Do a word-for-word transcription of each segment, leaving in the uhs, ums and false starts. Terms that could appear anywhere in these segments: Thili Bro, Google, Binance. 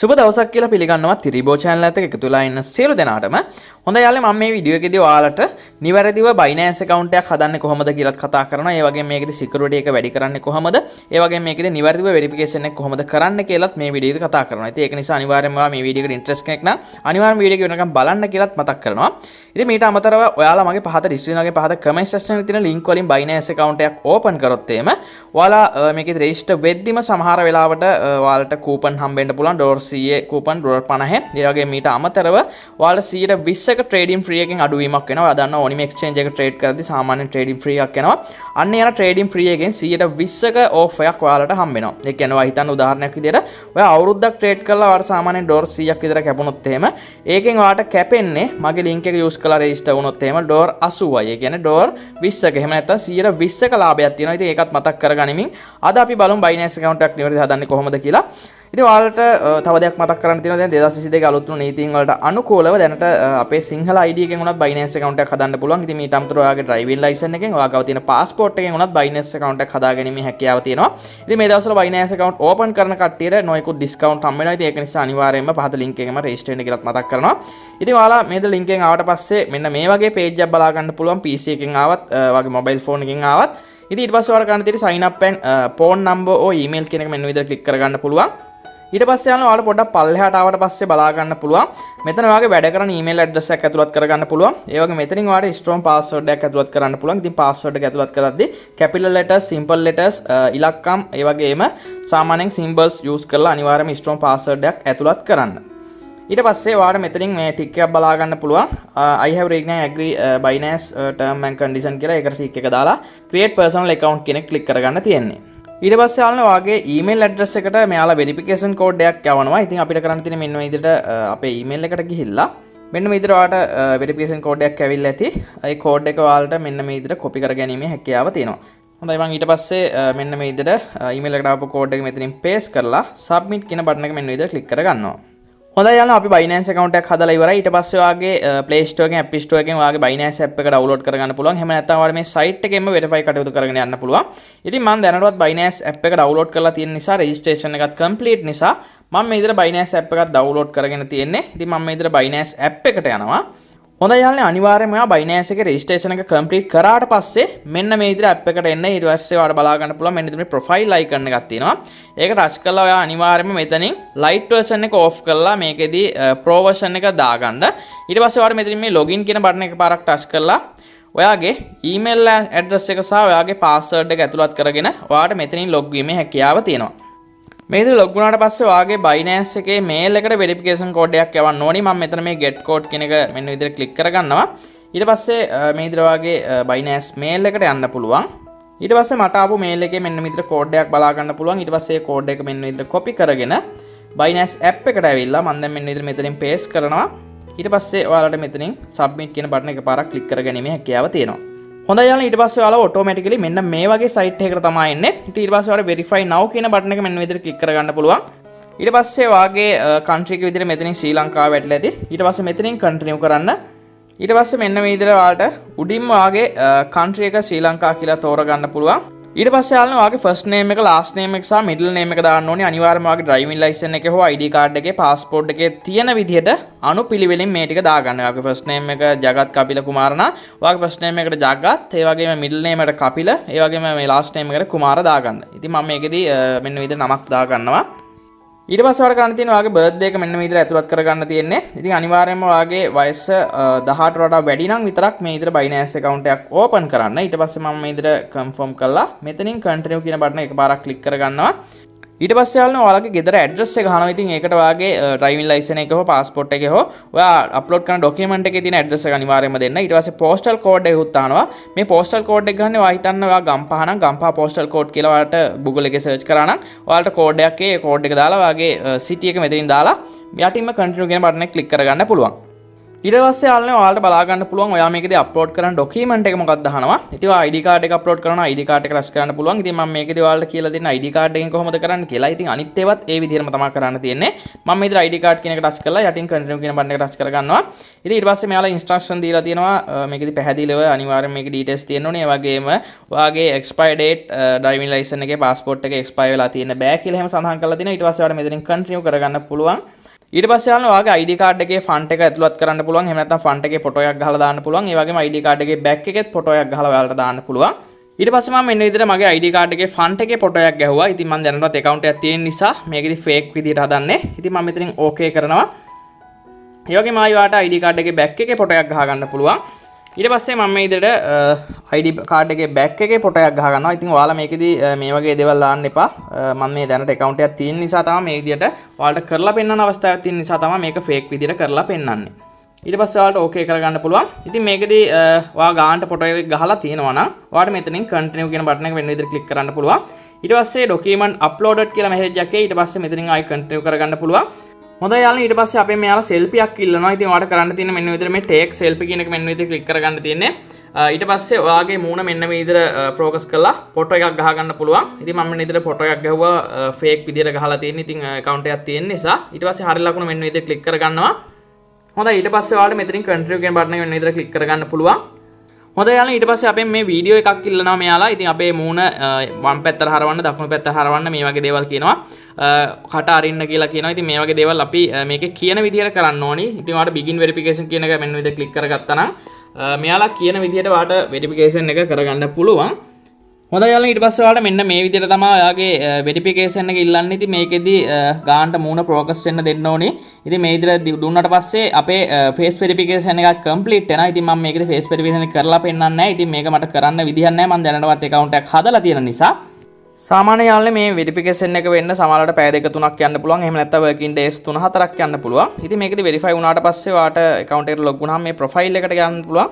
සුබ දවසක් කියලා පිළිගන්නවා තිරිබෝ channel එකට එකතු වෙලා ඉන්න සියලු දෙනාටම. හොඳයි යාළුවනේ මම මේ වීඩියෝ එකේදී ඔයාලට නිවැරදිව Binance account එකක් හදන්නේ කොහොමද කියලාත් කතා කරනවා. ඒ වගේම මේකේදී security එක වැඩි කරන්නේ කොහොමද? ඒ වගේම මේකේදී නිවැරදිව verification එක කොහොමද කරන්නේ කියලාත් මේ වීඩියෝ එකේදී කතා කරනවා. ඉතින් ඒක නිසා අනිවාර්යයෙන්ම ඔයාලා මේ වීඩියෝ එකට interest කෙනෙක් නම් අනිවාර්යයෙන්ම වීඩියෝ එක වෙනකම් බලන්න කියලාත් මතක් කරනවා. ඉතින් මීට අමතරව ඔයාලා මගේ පහත description එකේ පහත comment section එකේ තියෙන link වලින් Binance account එකක් open කරොත් එහෙම ඔයාලා මේකේදී register වෙද්දිම සමහර වෙලාවට ඔයාලට coupon හම්බෙන්න පුළුවන්. සීයේ coupon ඩොලර් පනහක්. ඒ වගේම මීට අමතරව ඔයාලා සියයට විස්සක trading free එකකින් අඩුවීමක් වෙනවා. ඔයා දන්නවා ඕනිම exchange එකක trade කරද්දී සාමාන්‍යයෙන් trading free එකක් යනවා. අන්න යන trading free එකෙන් සියයට විස්සක off එකක් ඔයාලට හම්බ වෙනවා. ඒ කියන්නේ ඔයා හිතන්න උදාහරණයක් විදියට ඔයා අවුරුද්දක් trade කරලා ඔයාට සාමාන්‍යයෙන් ඩොලර් සීයක් විතර කැපුණොත් එහෙම ඒකෙන් ඔයාට කැපෙන්නේ මගේ link එක use කරලා register වුණොත් එහෙම ඩොලර් අසූවයි. ඒ කියන්නේ ඩොලර් විස්සක. එහෙම නැත්නම් සියයට විස්සක ලාභයක් තියෙනවා. ඉතින් ඒකත් මතක් කරගනිමින් අද අපි බලමු Binance account එකක් නිවැරදිව හදන්නේ කොහොමද කියලා. ඉතින් ඔයාලට තව දෙයක් මතක් කරන්න තියෙනවා දැන් දෙදාස් විසි දෙක අලුත් වුණු නීතීන් වලට අනුකූලව දැනට අපේ සිංහල I D එකෙන් උනත් Binance account එකක් හදන්න පුළුවන්. ඉතින් මීට අමතරව ඔයාගේ driving license එකෙන් ඔයාගව තියෙන passport එකෙන් උනත් Binance account එකක් හදාගැනීමේ හැකියාව තියෙනවා. ඉතින් මේ දවස්වල Binance account open කරන කට්ටියට නොයෙකුත් discount හම්බ වෙනවා. ඉතින් ඒක නිසා අනිවාර්යයෙන්ම පහත link එකේම register වෙන්න කියලාත් මතක් කරනවා. ඉතින් ඔයාලා මේද link එකෙන් ආවට පස්සේ මෙන්න මේ වගේ page එකක් බලා ගන්න පුළුවන්. P C එකෙන් ආවත් ඔයාගේ mobile phone එකෙන් ආවත්. ඉතින් ඊට පස්සේ ඔයාලා කරන්න තියෙන්නේ sign up and phone number or email කියන එක මෙන්න විදිහට click කරගන්න පුළුවන්. ඊට පස්සේ යනවා ඔයාලා පොඩ්ඩක් පල්ලෙහාට ආවට පස්සේ බලා ගන්න පුළුවන්. මෙතන ඔයාගේ වැඩ කරන ඊමේල් ඇඩ්‍රස් එකක් ඇතුළත් කරගන්න පුළුවන්. ඒ වගේම මෙතනින් ඔයාලට strong password එකක් ඇතුළත් කරන්න පුළුවන්. ඉතින් password එක ඇතුළත් කරද්දී capital letters, simple letters, ඉලක්කම්, ඒ වගේම සාමාන්‍යයෙන් symbols use කරලා අනිවාර්යයෙන්ම strong password එකක් ඇතුළත් කරන්න. ඊට පස්සේ ඔයාලා මෙතනින් මේ ටික් එකක් බලා ගන්න පුළුවන්. I have read and agree Binance term and condition කියලා ඒකට ටික් එක දාලා create personal account කියන එක click කරගන්න තියෙන්නේ. ඊට පස්සේ ඔයාලා ඔයාගේ ඊමේල් ඇඩ්‍රස් එකට මෙයාලා වෙරිෆිකේෂන් කෝඩ් එකක් යවනවා. ඉතින් අපිට කරන්න තියෙන්නේ මෙන්න මේ විදිහට අපේ ඊමේල් එකට ගිහිල්ලා මෙන්න මේ විදිහට ඔයාලට වෙරිෆිකේෂන් කෝඩ් එකක් ඇවිල්ලා ඇති. ඒ කෝඩ් එක ඔයාලට මෙන්න මේ විදිහට copy කරගැනීමේ හැකියාව තියෙනවා. හොඳයි මම ඊට පස්සේ මෙන්න මේ විදිහට ඊමේල් එකට ආපු කෝඩ් එක මෙතනින් paste කරලා submit කියන බටන් එක මෙන්න මේ විදිහට click කරගන්නවා. හොඳයි යාළුවනේ අපි Binance account එකක් හදලා ඉවරයි. ඊට පස්සේ ඔයාගේ Play Store එකෙන් App Store එකෙන් ඔයාගේ Binance app එක download කරගන්න පුළුවන්. එහෙම නැත්නම් ඔයාලා මේ site එකෙන්ම verify කටයුතු කරගෙන යන්න පුළුවන්. ඉතින් මම දැනටවත් Binance app එක download කරලා තියෙන නිසා registration එකත් complete නිසා මම මේ විදිහට Binance app එකක් download කරගෙන තියෙන්නේ. ඉතින් මම මේ විදිහට Binance app එකට යනවා. හොඳයි යාළුවනේ අනිවාර්යයෙන්ම ඔයා Binance එකේ registration එක complete කරාට පස්සේ මෙන්න මේ විදිහට app එකට එන්න. ඊට පස්සේ ඔයාලා බලා ගන්න පුළුවන් මෙන්න මේ profile icon එකක් තියෙනවා. ඒක රෂ් කරලා ඔයා අනිවාර්යයෙන්ම මෙතනින් ලයිට් version එක off කරලා මේකෙදී pro version එක දාගන්න. ඊට පස්සේ ඔයාලා මෙතනින් මේ login කියන බටන් එක පාරක් ටච් කරලා ඔයාගේ email address එක සහ ඔයාගේ password එක ඇතුළත් කරගෙන ඔයාට මෙතනින් log වීමේ හැකියාව තියෙනවා. මේ විදිහට log වුණාට පස්සේ ඔයාගේ Binance එකේ mail එකට verification code එකක් යවන්න ඕනේ. මම මෙතන මේ get code කියන එක මෙන්න විදිහට click කරගන්නවා. ඊට පස්සේ මේ විදිහට ඔයාගේ Binance mail එකට යන්න පුළුවන්. ඊට පස්සේ මට ආපු මේල් එකේ මෙන්න මෙතන කෝඩ් එකක් බලා ගන්න පුළුවන්. ඊට පස්සේ ඒ කෝඩ් එක මෙන්න මෙතන copy කරගෙන Binance app එකට ඇවිල්ලා මම දැන් මෙන්න මෙතනින් paste කරනවා. ඊට පස්සේ ඔයාලට මෙතනින් submit කියන බටන් එක පාරක් click කරගැනීමේ හැකියාව තියෙනවා. හොඳයි යාළුවනේ ඊට පස්සේ ඔයාලා automatically මෙන්න මේ වගේ site එකකට තමයි එන්නේ. ඉතින් ඊට පස්සේ ඔයාලා verify now කියන බටන් එක මෙන්න මෙතන click කරගන්න පුළුවන්. ඊට පස්සේ ඔයාගේ country එක විදිහට මෙතනින් ශ්‍රී ලංකාව වැටලා ඇති. ඊට පස්සේ මෙතනින් continue කරන්න. ඊට පස්සේ මෙන්න මේ විදිහට ඔයාලට උඩින්ම ඔයාගේ country එක ශ්‍රී ලංකා කියලා තෝරගන්න පුළුවන්. ඊට පස්සේ ඔයාලා ඔයාගේ first name එක last name එක සහ middle name එක දාන්න ඕනේ. අනිවාර්යයෙන්ම ඔයාගේ driving license එකේ හෝ I D card එකේ passport එකේ තියෙන විදිහට අනුපිළිවෙලින් මේ ටික දාගන්න. ඔයාගේ first name එක ජගත් කපිල කුමාරනා, ඔයාගේ first name එකට ජගත්, ඒ වගේම middle name එකට කපිල, ඒ වගේම මේ last name එකට කුමාර දාගන්න. ඉතින් මම මේකෙදී මෙන්න මේ විදිහට නමක් දාගන්නවා. ඊට පස්සේ ඔයාලා කරන්න තියෙන්නේ ඔයාගේ birthday එක මෙන්න මේ විදිහට ඇතුළත් කරගන්න තියෙන්නේ. ඉතින් අනිවාර්යයෙන්ම ඔයාගේ වයස දහඅට වඩා වැඩි නම් විතරක් මේ විදිහට Binance account එකක් open කරන්න. ඊට පස්සේ මම මේ විදිහට confirm කළා. මෙතනින් continue කියන බටන එකපාරක් click කරගන්නවා. ඊට පස්සේ ඔයාලා ඔයාලගේ ගෙදර address එක අහනවා. ඉතින් ඒකට ඔයාගේ driving license එක හෝ passport එක හෝ ඔයා upload කරන document එකේ තියෙන address එක අනිවාර්යයෙන්ම දෙන්න. ඊට පස්සේ postal code එක උත් අහනවා. මේ postal code එක ගන්න ඔයා හිතන්න ඔයා ගම්පහ නම් ගම්පහ postal code කියලා ඔයාලට Google එකේ search කරා නම් ඔයාලට code එකක් ඒ code එක දාලා ඔයාගේ city එක මෙතනින් දාලා යටින්ම continue කියන බටන් එක click කරගන්න පුළුවන්. ඊට පස්සේ ආල්නේ ඔයාලට බලා ගන්න පුළුවන් ඔයා මේකේදී අප්ලෝඩ් කරන ડોකියුමන්ට් එක මොකක්ද අහනවා. ඉතින් ඔය I D කාඩ් එක අප්ලෝඩ් කරනවා I D කාඩ් එක රැස් කරන්න පුළුවන්. ඉතින් මම මේකේදී ඔයාලට කියලා දෙන්න I D කාඩ් එකෙන් කොහොමද කරන්න කියලා. ඉතින් අනිත් ඒවත් ඒ විදිහටම තමයි කරන්න තියෙන්නේ. මම මේ විදිහට I D කාඩ් කියන එක ටච් කරලා යටින් කන්ටිනියු කියන බටන් එක ටච් කර ගන්නවා. ඉතින් ඊට පස්සේ මෙයාලා ඉන්ස්ට්‍රක්ෂන් දීලා තියෙනවා මේකේදී පැහැදිලිව අනිවාර්යයෙන් මේකේ ඩීටේල්ස් තියෙන්න ඕනේ. ඒ වගේම ඔයාගේ expire date, driving license එකේ passport එකේ expire වෙලා තියෙන බෑ කියලා එහෙම සඳහන් කරලා දෙනවා. ඊට පස්සේ ඔයාලට මෙතනින් කන්ටිනියු කරගන්න පුළුවන්. ඊට පස්සේ ආන ඔයාගේ I D කාඩ් එකේ ෆොන්ට් එක ඇතුළත් කරන්න පුළුවන්. එහෙම නැත්නම් ෆොන්ට් එකේ ෆොටෝ එකක් ගහලා දාන්න පුළුවන්. ඒ වගේම I D කාඩ් එකේ බෑක් එකෙත් ෆොටෝ එකක් ගහලා ඔයාලට දාන්න පුළුවන්. ඊට පස්සේ මම මෙන්න විදිහට මගේ I D කාඩ් එකේ ෆොන්ට් එකේ ෆොටෝ එකක් ගැහුවා. ඉතින් මම දැනටවත් account එකක් තියෙන නිසා මේකෙදි fake විදිහට හදන්නේ. ඉතින් මම මෙතනින් okay කරනවා. ඒ වගේම ආයි ඔයාලට I D කාඩ් එකේ බෑක් එකේ ෆොටෝ එකක් ගහ ගන්න පුළුවන්. ඊට පස්සේ මම මේ විදිහට I D කාඩ් එකේ බෑක් එකේ ෆොටෝ එකක් ගහ ගන්නවා. ඉතින් ඔයාලා මේකෙදි මේ වගේ දේවල් දාන්න එපා. මම මේ දැනට account එකක් තියෙන නිසා තමයි මේ විදිහට ඔයාලට කරලා පෙන්වන අවස්ථාවක් තියෙන නිසා තමයි මේක fake විදිහට කරලා පෙන්වන්නේ. ඊට පස්සේ ඔයාලට okay කරගන්න පුළුවන්. ඉතින් මේකෙදි ඔයා ගානට ෆොටෝ එකක් ගහලා තියෙනවා නම් ඔයාලට මෙතනින් continue කියන බටන් එක වෙන විදිහට click කරන්න පුළුවන්. ඊට පස්සේ document uploaded කියලා message එකක් එයි. ඊට පස්සේ මෙතනින් ආයි continue කරගන්න පුළුවන්. හොඳයි යාළුවනේ ඊට පස්සේ අපි මෙයාලා selfie එකක් ඉල්ලනවා. ඉතින් ඔයාලට කරන්න තියෙන මෙන්න විදිහට මේ take selfie කියන එක මෙන්න විදිහට click කරගන්න තියෙන්නේ. ඊට පස්සේ ඔයාගේ මූණ මෙන්න මේ විදිහට ફોකස් කරලා ෆොටෝ එකක් ගහ ගන්න පුළුවන්. ඉතින් මම මෙන්න විදිහට ෆොටෝ එකක් ගහුවා ෆේක් විදිහට ගහලා තියෙන. ඉතින් account එකක් තියෙන නිසා ඊට පස්සේ හරිය ලකුණ මෙන්න විදිහට click කර ගන්නවා. හොඳයි ඊට පස්සේ ඔයාලට මෙතනින් continue කියන බටන් එක මෙන්න විදිහට click කර ගන්න පුළුවන්. හොඳයි යාළුවනේ ඊට පස්සේ අපි මේ වීඩියෝ එකක් ඉල්ලනවා මෙයාලා. ඉතින් අපේ මූණ වම් පැත්තට හරවන්න, දකුණු පැත්තට හරවන්න මේ වගේ දේවල් කියනවා. කට අරින්න කියලා කියනවා. ඉතින් මේ වගේ දේවල් අපි මේකේ කියන විදිහට කරන්න ඕනි. ඉතින් ඔයාලට begin verification කියන එක මෙන්න විදිහට click කරගත්තා නම් මෙයාලා කියන විදිහට වාට වෙරිෆිකේෂන් එක කරගන්න පුළුවන්. හොඳයි යාළුවනේ ඊට පස්සේ වාට මෙන්න මේ විදිහට තමයි ඔයාගේ වෙරිෆිකේෂන් එක ඉල්ලන්නේ. ඉතින් මේකෙදි ගානට මූණ ප්‍රොග්‍රස් වෙන්න දෙන්න ඕනේ. ඉතින් මේ විදිහට දුන්නාට පස්සේ අපේ ෆේස් වෙරිෆිකේෂන් එක කම්ප්ලීට් වෙනවා. ඉතින් මම මේකෙදි ෆේස් වෙරිෆිකේෂන් එක කරලා පෙන්නන්නේ නැහැ. ඉතින් මේක මට කරන්න විදිහක් නැහැ. මම දැනටවත් account එකක් හදලා තියෙන නිසා. සාමාන්‍ය යාළුවනේ මේ වෙරිෆිකේෂන් එක වෙන්න සමහරවිට පැය දෙක තුනක් යන්න පුළුවන්. එහෙම නැත්නම් working days තුන හතරක් යන්න පුළුවන්. ඉතින් මේකෙදි verify වුණාට පස්සේ වාට account එකට log වුණාම මේ profile එකට යන්න පුළුවන්.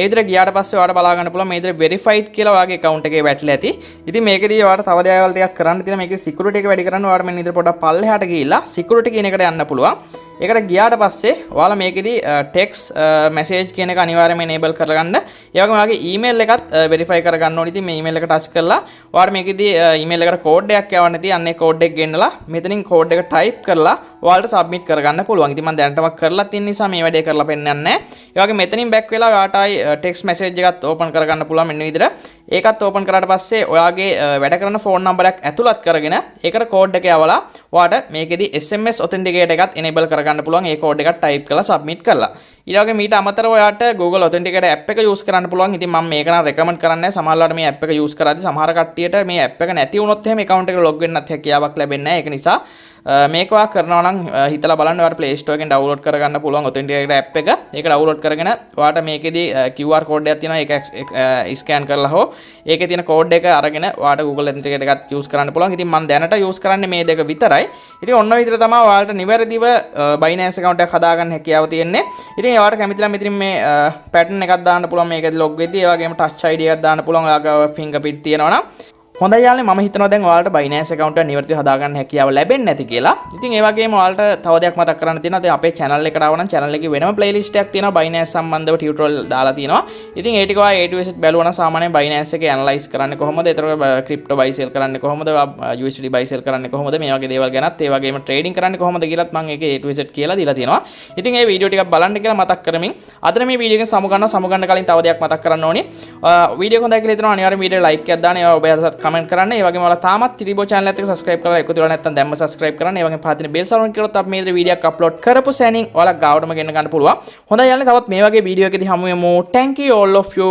ඒ විදිහට ගියාට පස්සේ ඔයාලට බලා ගන්න පුළුවන් මේ විදිහට වෙරිෆයිඩ් කියලා ඔයාගේ account එකේ වැටලා ඇති. ඉතින් මේකෙදී ඔයාලට තව දේවල් ටිකක් කරන්න තියෙනවා. මේකේ security එක වැඩි කරන්න ඔයාලට මෙන්න ඉදිරිය පොඩක් පල්ලෙහාට ගිහිල්ලා security කියන එකට යන්න පුළුවන්. ඒකට ගියාට පස්සේ ඔයාලා මේකෙදී text message කියන එක අනිවාර්යයෙන්ම enable කරගන්න. ඒ වගේම ඔයාගේ email එකත් verify කරගන්න ඕනේ. ඉතින් මේ email එක touch කරලා ඔයාලා මේකෙදී email එකට code එකක් යවන්න තියෙන්නේ. අන්නේ code එක ගෙන්නලා මෙතනින් code එක type කරලා ඔයාලට submit කරගන්න පුළුවන්. ඉතින් මම දැනටමක් කරලා තියෙන නිසා මේ වැඩේ කරලා පෙන්නන්නේ නැහැ. ඒ වගේ මෙතනින් back වෙලා ඔයාට ආයි ටෙක්ස් මැසේජ් එකත් ඕපන් කරගන්න පුළුවන් මෙන්න විදිහට. ඒකත් ඕපන් කරාට පස්සේ ඔයාගේ වැඩ කරන ෆෝන් නම්බර් එකක් ඇතුළත් කරගෙන ඒකට කෝඩ් එක යවලා ඔයාට මේකෙදි S M S authenticator එකත් enable කරගන්න පුළුවන්. ඒ කෝඩ් එකත් type කරලා submit කරලා. ඊළඟට මීට අමතරව ඔයාට Google authenticator app එක use කරන්න පුළුවන්. ඉතින් මම මේක නම් recommend කරන්නේ නැහැ. සමහරවිට මේ app එක use කරද්දී සමහර කට්ටියට මේ app එක නැති වුණොත් එහෙම account එකට log වෙන්නත් හැකියාවක් ලැබෙන්නේ නැහැ. ඒක නිසා මේක ඔයා කරනවා නම් හිතලා බලන්න. ඔයාට Play Store එකෙන් download කරගන්න පුළුවන් authenticator app එක. ඒක download කරගෙන ඔයාට මේකෙදි Q R code එකක් තියෙනවා. ඒක scan කරලා හො ඒකේ තියෙන code එක අරගෙන ඔයාට Google authenticator එකත් use කරන්න පුළුවන්. ඉතින් මම දැනට use කරන්නේ මේ දෙක විතරයි. ඉතින් ඔන්න ඔය විතර තමයි ඔයාලට නිවැරදිව Binance account එකක් හදාගන්න හැකියාව තියෙන්නේ. ඉතින් ඔයාලට කැමතිලා මෙතනින් මේ pattern එකක් දාන්න පුළුවන් මේකෙදි log වෙද්දී. ඒ වගේම touch I D එකක් දාන්න පුළුවන් ඔයාගේ fingerprint තියෙනවා නම්. හොඳයි යාළුවනේ මම හිතනවා දැන් ඔයාලට Binance account එක නිවැරදිව හදාගන්න හැකියාව ලැබෙන්නේ නැති කියලා. ඉතින් ඒ වගේම ඔයාලට තව දෙයක් මතක් කරන්න තියෙනවා. ඉතින් අපේ channel එකට ආව නම් channel එකේ වෙනම playlist එකක් තියෙනවා Binance සම්බන්ධව tutorial දාලා තියෙනවා. ඉතින් ඒ ටික ඔයා A to Z බලුවා නම් සාමාන්‍යයෙන් Binance එකේ analyze කරන්නේ කොහොමද? ඒතරම crypto buy sell කරන්නේ කොහොමද? U S D buy sell කරන්නේ කොහොමද? මේ වගේ දේවල් ගැනත් ඒ වගේම trading කරන්නේ කොහොමද කියලාත් මම ඒකේ A to Z කියලා දීලා තියෙනවා. ඉතින් ඒ වීඩියෝ ටිකක් බලන්න කියලා මතක් කරමින් අද මේ වීඩියෝ එක සමු ගන්නවා. සමු ගන්න කලින් තව දෙයක් මතක් කරන්න ඕනේ. වීඩියෝ හොඳයි කියලා හිතනවා අනිවාර්යයෙන් වීඩියෝ like එකක් දාන්න. ඒ ඔබ හදසත් කමෙන්ට් කරන්න. ඒ වගේම ඔයාලා තාමත් ත්‍රිබෝ channel එකට subscribe කරලා එකතු වෙලා නැත්නම් දැම්ම subscribe කරන්න. ඒ වගේම පහතින් bell sound කරොත් අපි මේ විදිහට වීඩියෝ එකක් upload කරපු සැනින් ඔයාලා ගාවටම ගෙන්න ගන්න පුළුවන්. හොඳයි යාළුවනේ තවත් මේ වගේ වීඩියෝ එකකදී හමු වෙමු. Thank you all of you.